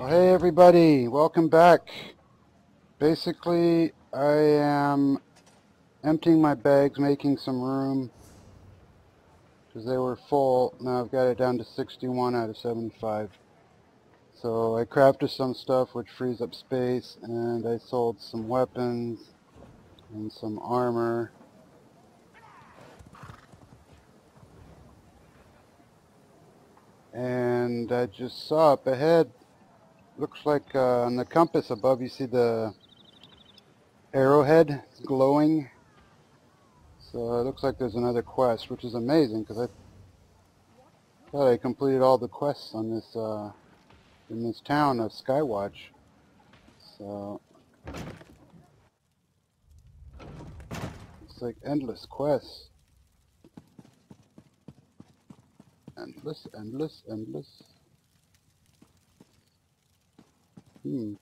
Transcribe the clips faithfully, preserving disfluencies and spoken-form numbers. Well, hey everybody, welcome back. Basically, I am emptying my bags, making some room, because they were full. Now I've got it down to sixty-one out of seventy-five. So I crafted some stuff which frees up space, and I sold some weapons and some armor. And I just saw up ahead, looks like uh, on the compass above you see the arrowhead, it's glowing. So it looks like there's another quest, which is amazing because I thought I completed all the quests on this uh, in this town of Skywatch. So it's like endless quests. Endless, endless, endless. Hmm.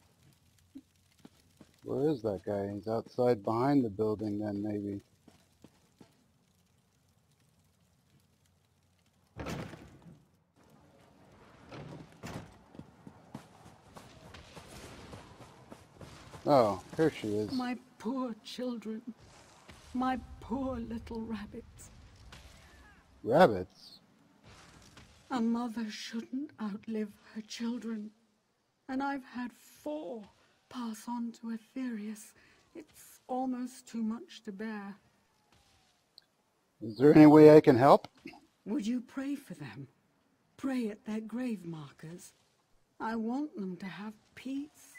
Where is that guy? He's outside behind the building then, maybe. Oh, here she is. My poor children. My poor little rabbits. Rabbits? A mother shouldn't outlive her children, and I've had four pass on to Aetherius. It's almost too much to bear. Is there any way I can help? Would you pray for them? Pray at their grave markers. I want them to have peace,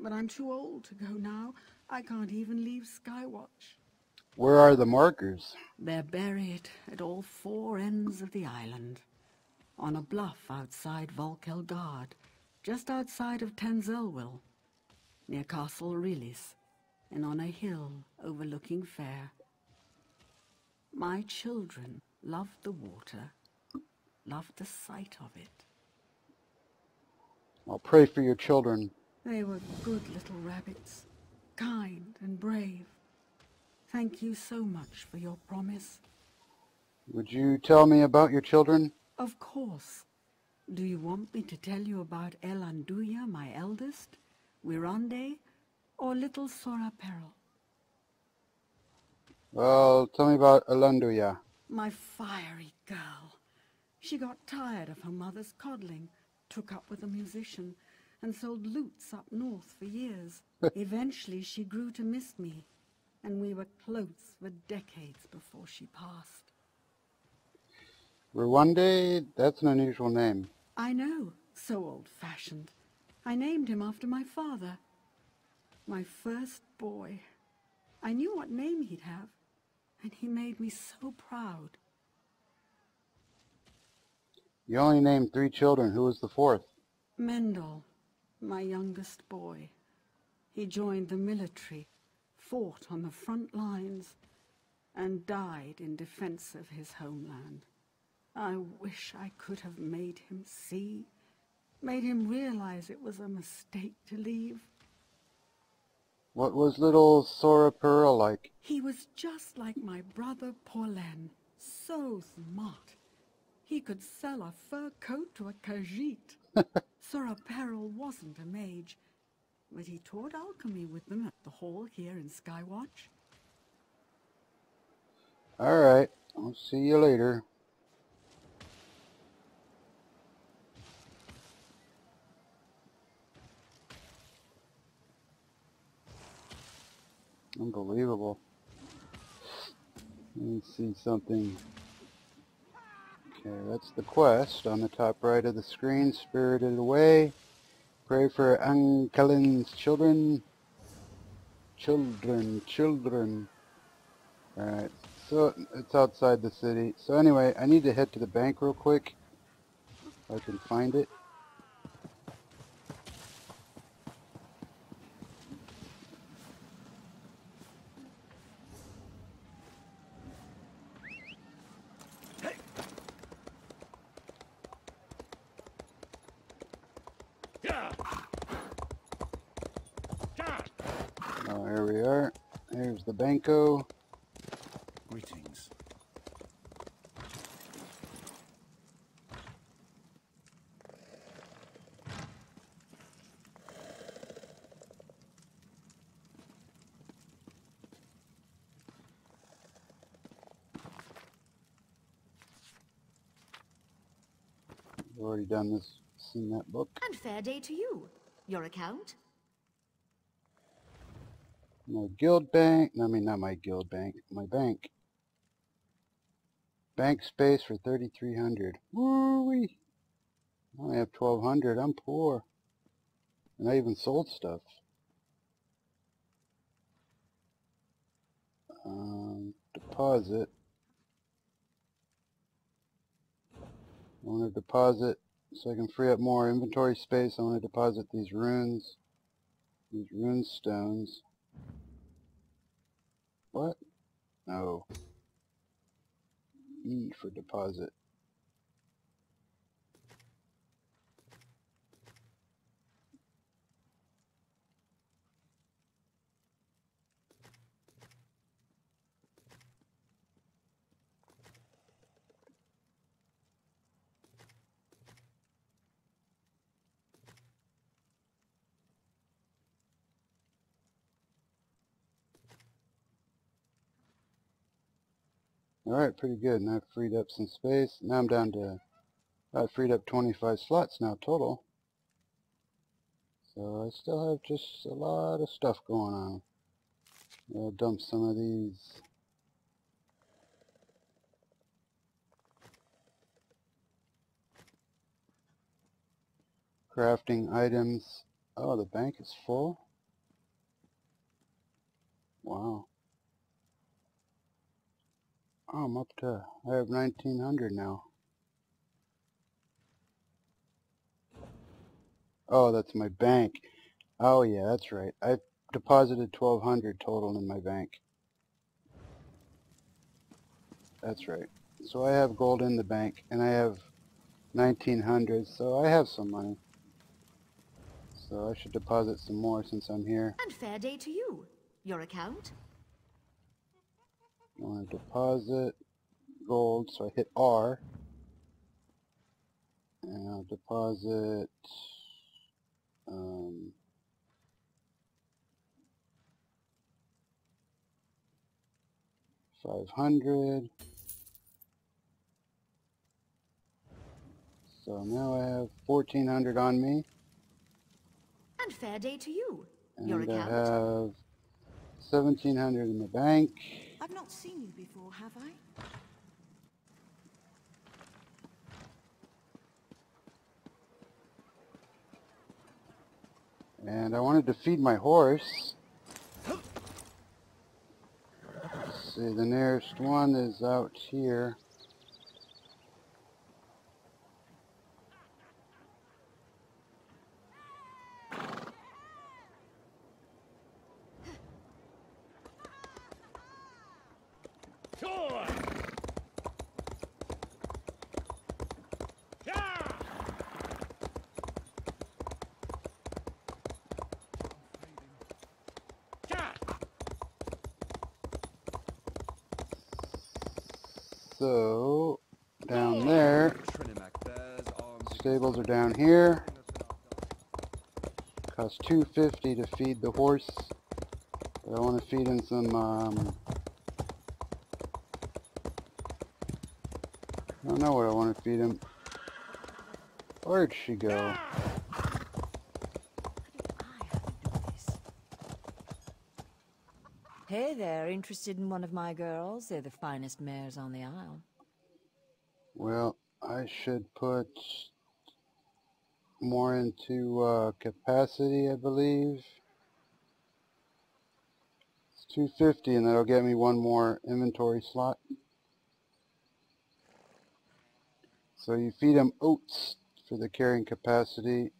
but I'm too old to go now. I can't even leave Skywatch. Where are the markers? They're buried at all four ends of the island. On a bluff outside Volk Hill Guard, just outside of Tenzelwill, near Castle Riles, and on a hill overlooking Fair. My children loved the water, loved the sight of it. I'll pray for your children. They were good little rabbits, kind and brave. Thank you so much for your promise. Would you tell me about your children? Of course. Do you want me to tell you about El Anduya, my eldest, Wirande, or little Soraparel? Well, tell me about El Anduya. My fiery girl. She got tired of her mother's coddling, took up with a musician, and sold lutes up north for years. Eventually she grew to miss me, and we were close for decades before she passed. Wirande, that's an unusual name. I know, so old-fashioned. I named him after my father. My first boy. I knew what name he'd have, and he made me so proud. You only named three children. Who was the fourth? Mendel, my youngest boy. He joined the military, fought on the front lines, and died in defense of his homeland. I wish I could have made him see, made him realize it was a mistake to leave. What was little Soraparel like? He was just like my brother Paulan, so smart. He could sell a fur coat to a Khajiit. Soraparel wasn't a mage, but he taught alchemy with them at the hall here in Skywatch. All right, I'll see you later. Unbelievable. Let me see something. Okay, that's the quest on the top right of the screen. Spirited Away. Pray for Ankalin's children. Children, children. Alright, so it's outside the city. So anyway, I need to head to the bank real quick. If I can find it. Banco. Greetings. I've already done this, seen that book. And fair day to you. Your account? No guild bank. No, I mean, not my guild bank. My bank. Bank space for thirty-three hundred. Woo-wee. I only have twelve hundred. I'm poor. And I even sold stuff. Um, deposit. I want to deposit so I can free up more inventory space. I want to deposit these runes, these rune stones. What? No. E for deposit. Alright, pretty good. Now I've freed up some space. Now I'm down to... I've freed up twenty-five slots now total. So I still have just a lot of stuff going on. I'll dump some of these. Crafting items. Oh, the bank is full. Wow. Oh, I'm up to, I have nineteen hundred now. Oh, that's my bank. Oh yeah, that's right. I deposited twelve hundred total in my bank. That's right. So I have gold in the bank and I have nineteen hundred, so I have some money. So I should deposit some more since I'm here. And fair day to you. Your account? I want to deposit gold, so I hit R, and I'll deposit um, five hundred, so now I have fourteen hundred on me, and fair day to you, your and account. I have seventeen hundred in the bank. I've not seen you before, have I? And I wanted to feed my horse. Let's see, the nearest one is out here. So, down there, stables are down here, costs two fifty to feed the horse, but I want to feed in some, um, I don't know what I want to feed him. Where'd she go? Hey there, interested in one of my girls? They're the finest mares on the isle. Well, I should put more into uh, capacity, I believe. It's two fifty and that'll get me one more inventory slot. So you feed them oats for the carrying capacity.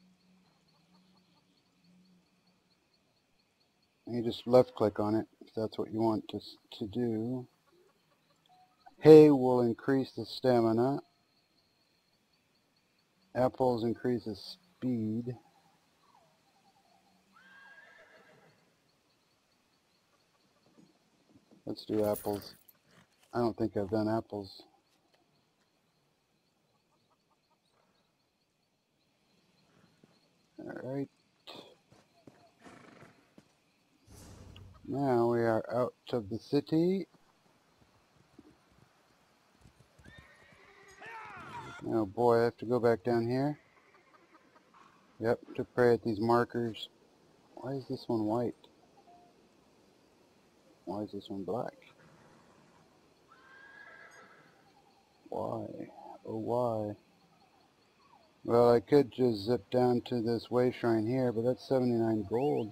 You just left click on it if that's what you want to, to do. Hay will increase the stamina. Apples increase the speed. Let's do apples. I don't think I've done apples. Alright. Now we are out of the city. Oh boy, I have to go back down here. Yep, to pray at these markers. Why is this one white? Why is this one black? Why? Oh why? Well, I could just zip down to this wave shrine here, but that's seventy-nine gold.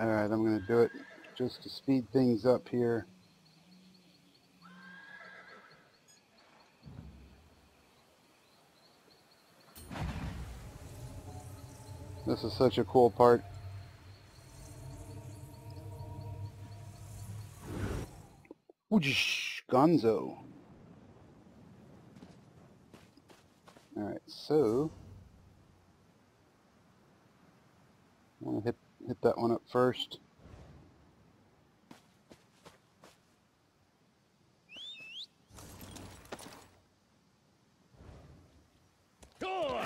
Alright, I'm going to do it just to speed things up here. This is such a cool part. Whoosh, gonzo. Alright, so I'm going to hit Hit that one up first. Door.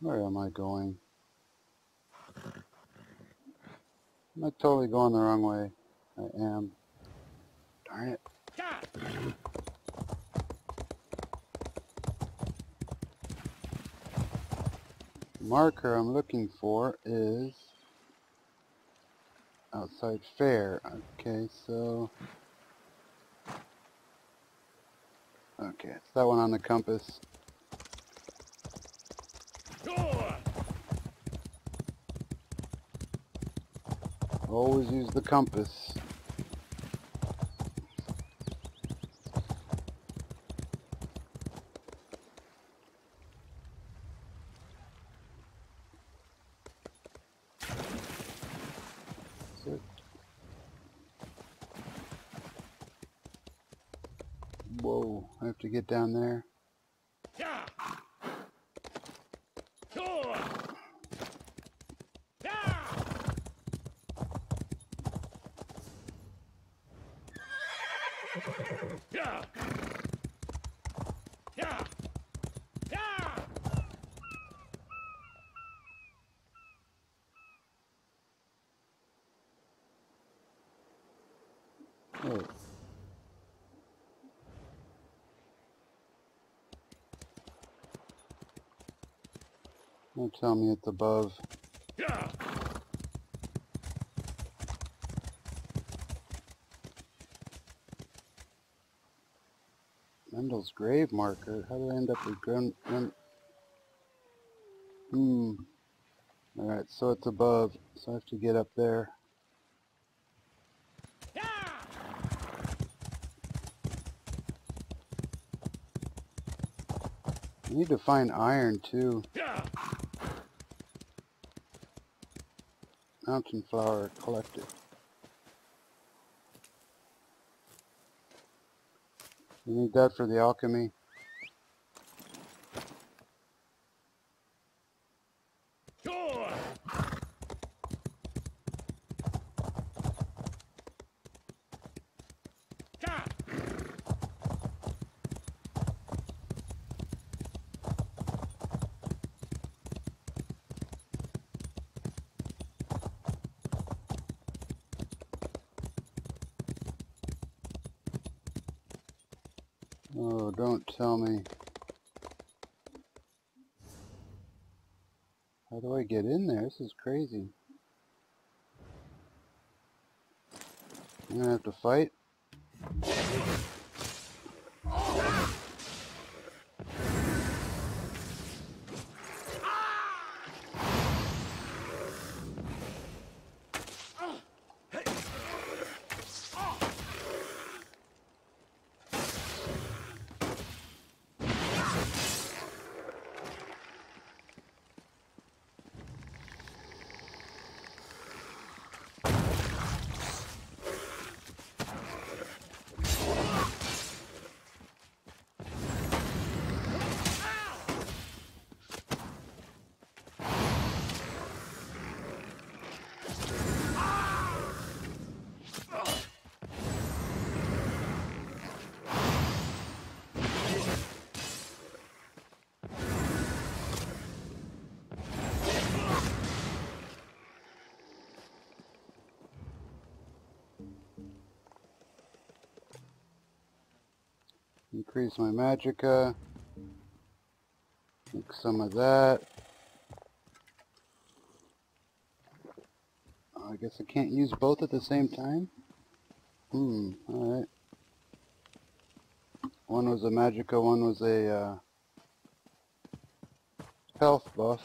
Where am I going? Am I totally going the wrong way? I am. Darn it. The marker I'm looking for is outside fair. Okay, so... Okay, it's that one on the compass. Always use the compass. That's it. Whoa, I have to get down there. Don't tell me it's above. Yeah. Mendel's grave marker. How do I end up with Gren... Hmm. Alright, so it's above. So I have to get up there. I need to find iron too. Mountain flower collected. You need that for the alchemy. Oh, don't tell me. How do I get in there? This is crazy. I'm gonna have to fight. Increase my magicka. Make some of that. Oh, I guess I can't use both at the same time? Hmm, alright. One was a magicka, one was a uh, health buff.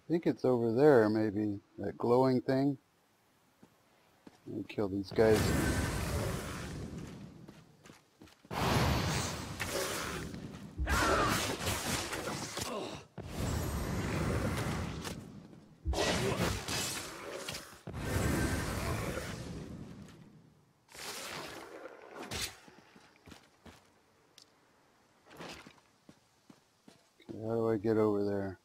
I think it's over there, maybe, that glowing thing. Let me kill these guys. Okay, how do I get over there?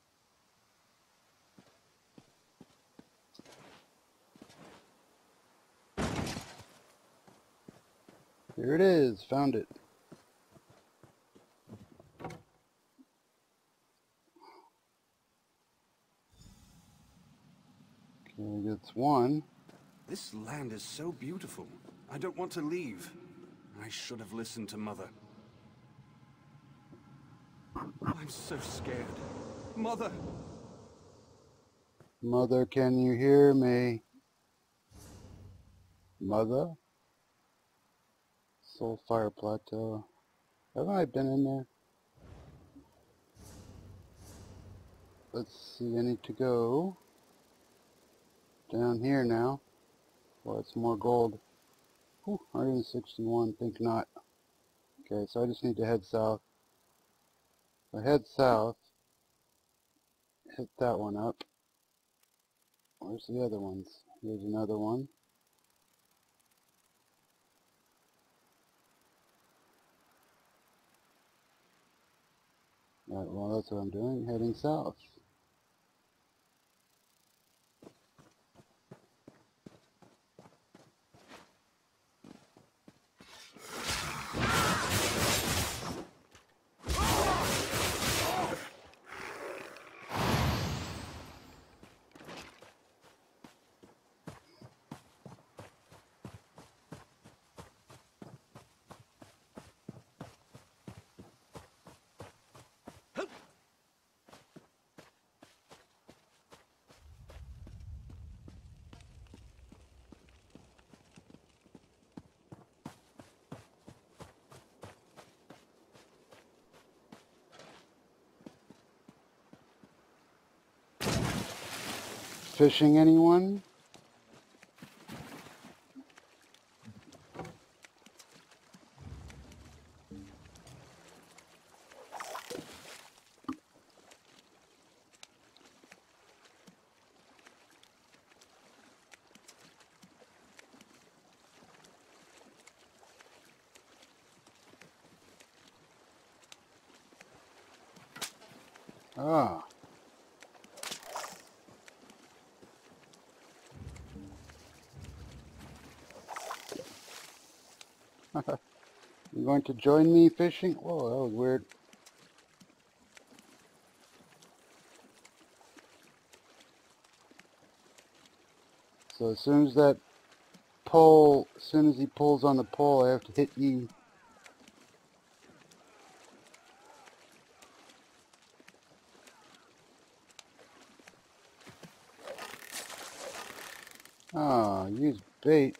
Here it is, found it. Okay, that's one. This land is so beautiful. I don't want to leave. I should have listened to Mother. I'm so scared. Mother! Mother, can you hear me? Mother? Soul Fire Plateau. Haven't I been in there? Let's see, I need to go down here now. Well, it's more gold. Ooh, one hundred sixty-one, think not. Okay, so I just need to head south. So head south. Hit that one up. Where's the other ones? Here's another one. Alright, well that's what I'm doing, heading south. Fishing anyone? Ah. You going to join me fishing? Whoa, that was weird. So as soon as that pole, as soon as he pulls on the pole, I have to hit E. Ah, use bait.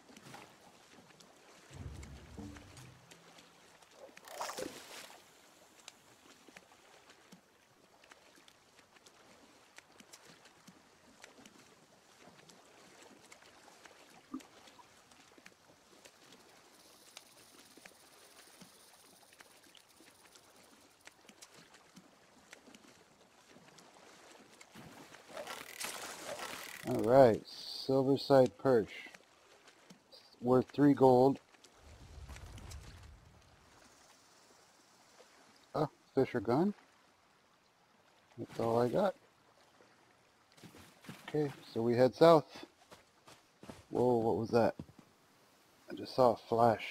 Alright, Silverside Perch. Worth three gold. Oh, fish are gone. That's all I got. Okay, so we head south. Whoa, what was that? I just saw a flash.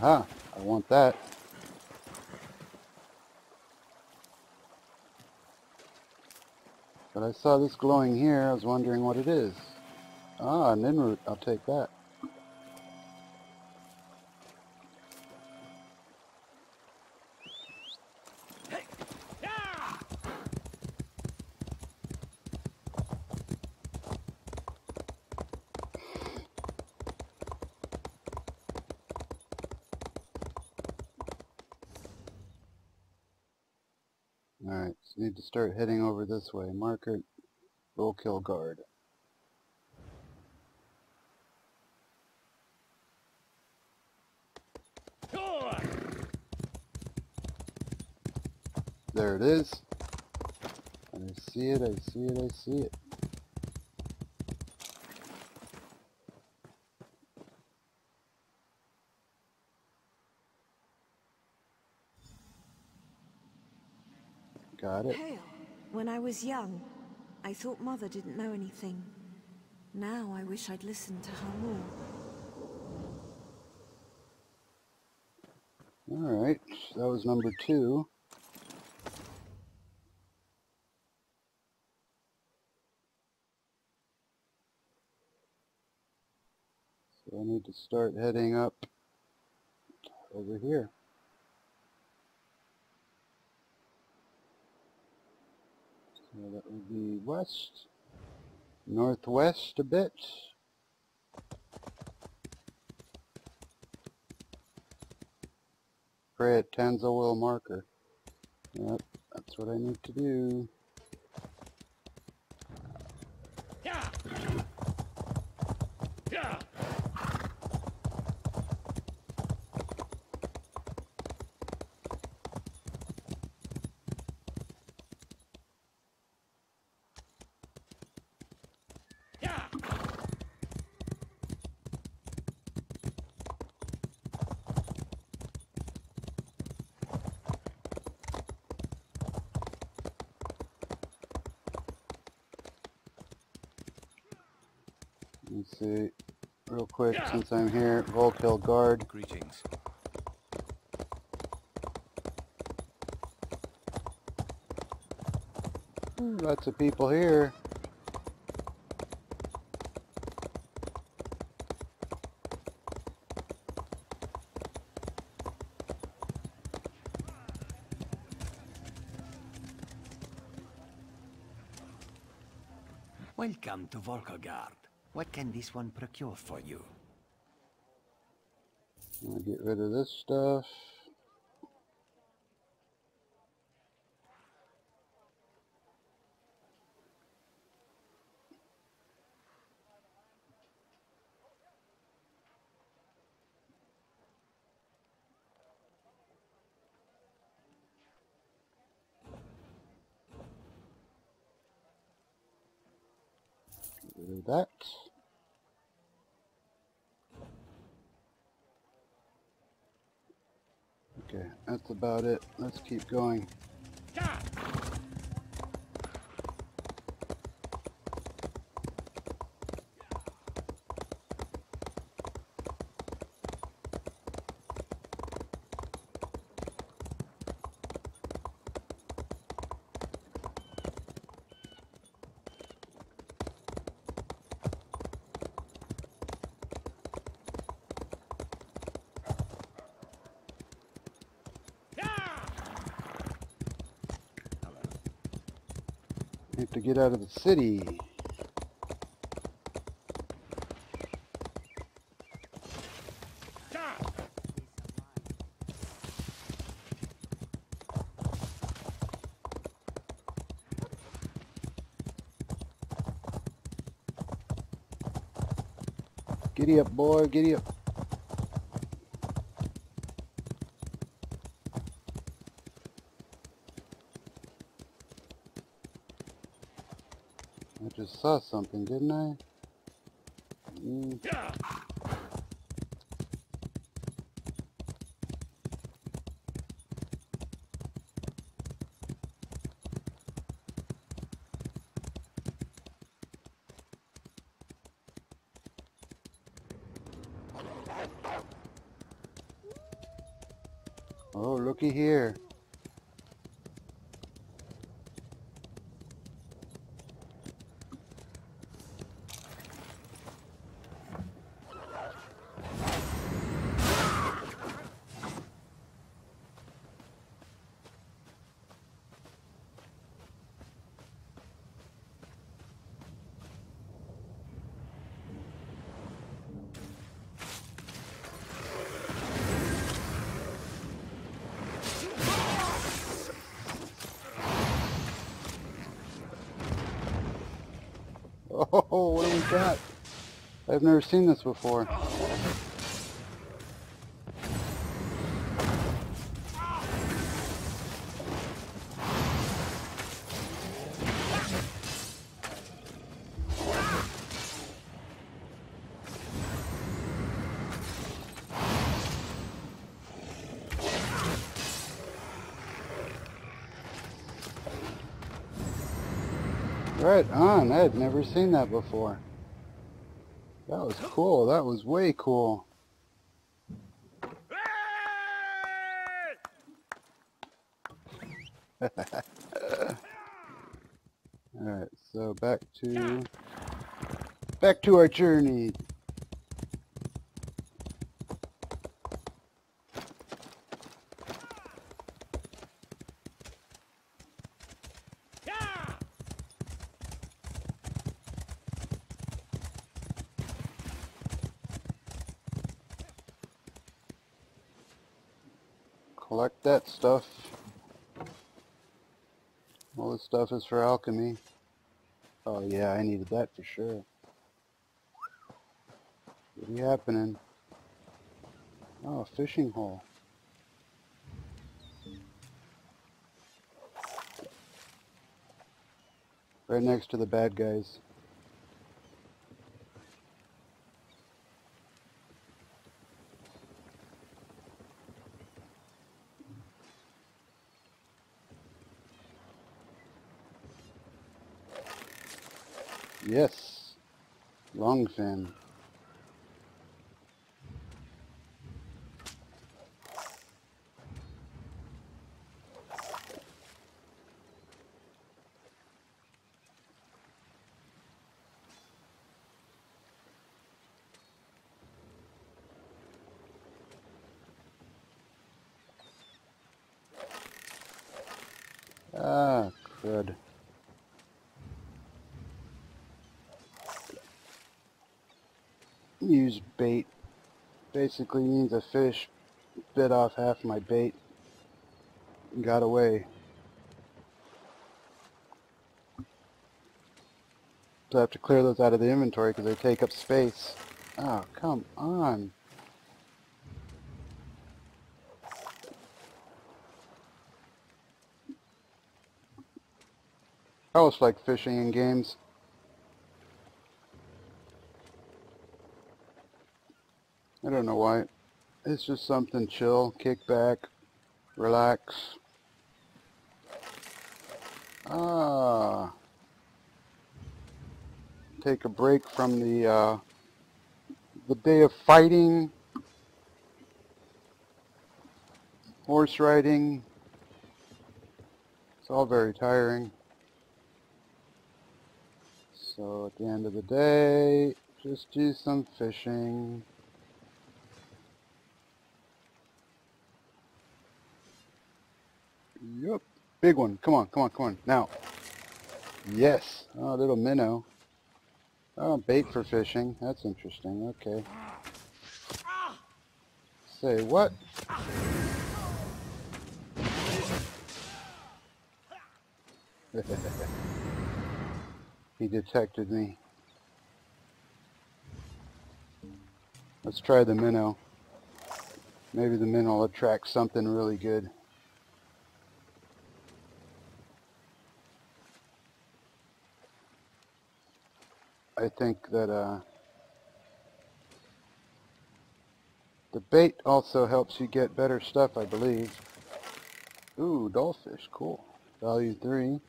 Huh, I want that. But I saw this glowing here, I was wondering what it is. Ah, Ninroot, I'll take that. Alright, so need to start heading over this way. Marker Volk Hill Guard. There it is. I see it, I see it, I see it. Got it. Hail. When I was young, I thought Mother didn't know anything. Now I wish I'd listened to her more. Alright, that was number two. So I need to start heading up over here. So that would be west, northwest a bit. Pray at Tenzelwill marker. Yep, that's what I need to do. Yeah. Yeah. Let's see, real quick, since I'm here, Volk Hill Guard. Greetings. Ooh, lots of people here. Welcome to Volkelgard. What can this one procure for you? I'm gonna get rid of this stuff. Get rid of that. Okay, that's about it. Let's keep going. Yeah. have to get out of the city. Giddy up, boy, giddy up. I just saw something, didn't I? Mm. Yeah. Oh, looky here. Oh, what do we got? I've never seen this before. Right on, I had never seen that before. That was cool, that was way cool. Alright, so back to... Back to our journey. Collect that stuff. All this stuff is for alchemy. Oh yeah, I needed that for sure. What's happening? Oh, a fishing hole. Right next to the bad guys. Yes, longfin. Ah, crud. Use bait. Basically means a fish bit off half my bait and got away. So I have to clear those out of the inventory because they take up space. Oh, come on. I always like fishing in games. I don't know why. It's just something chill, kick back, relax. Ah. Take a break from the uh, the day of fighting, horse riding. It's all very tiring. So at the end of the day, just do some fishing. Yep. Big one. Come on, come on, come on. Now. Yes. Oh, little minnow. Oh, bait for fishing. That's interesting. Okay. Say what? He detected me. Let's try the minnow. Maybe the minnow will attract something really good. I think that uh, the bait also helps you get better stuff, I believe. Ooh, dollfish, cool. Value three.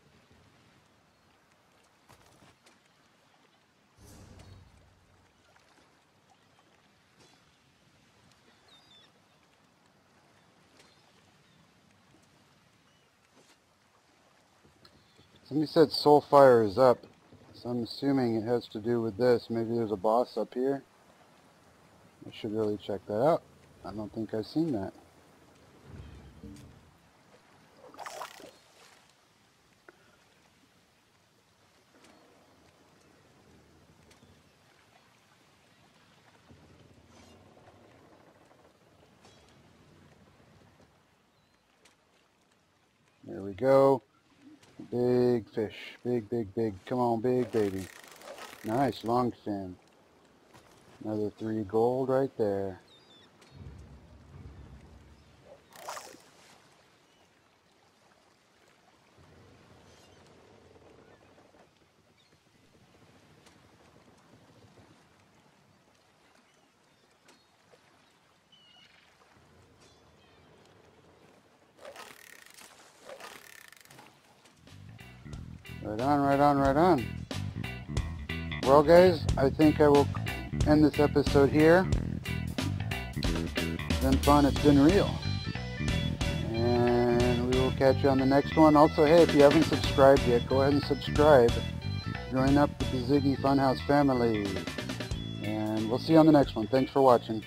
Somebody said Soul Fire is up, so I'm assuming it has to do with this. Maybe there's a boss up here. I should really check that out. I don't think I've seen that. There we go. Big fish. Big, big, big. Come on, big baby. Nice, long fin. Another three gold right there. Right on, right on, right on. Well, guys, I think I will end this episode here. It's been fun, it's been real. And we will catch you on the next one. Also, hey, if you haven't subscribed yet, go ahead and subscribe. Join up with the Ziggy Funhouse family. And we'll see you on the next one. Thanks for watching.